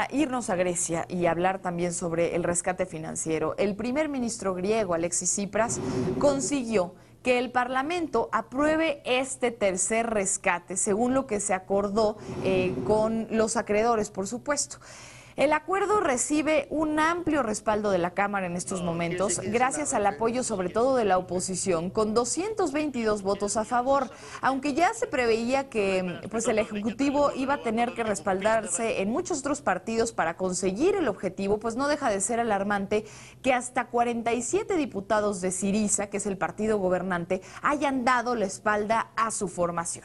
para irnos a Grecia y hablar también sobre el rescate financiero. El primer ministro griego, Alexis Tsipras, consiguió que el Parlamento apruebe este tercer rescate, según lo que se acordó con los acreedores, por supuesto. El acuerdo recibe un amplio respaldo de la Cámara en estos momentos, gracias al apoyo sobre todo de la oposición, con 222 votos a favor, aunque ya se preveía que el Ejecutivo iba a tener que respaldarse en muchos otros partidos para conseguir el objetivo. Pues no deja de ser alarmante que hasta 47 diputados de Siriza, que es el partido gobernante, hayan dado la espalda a su formación.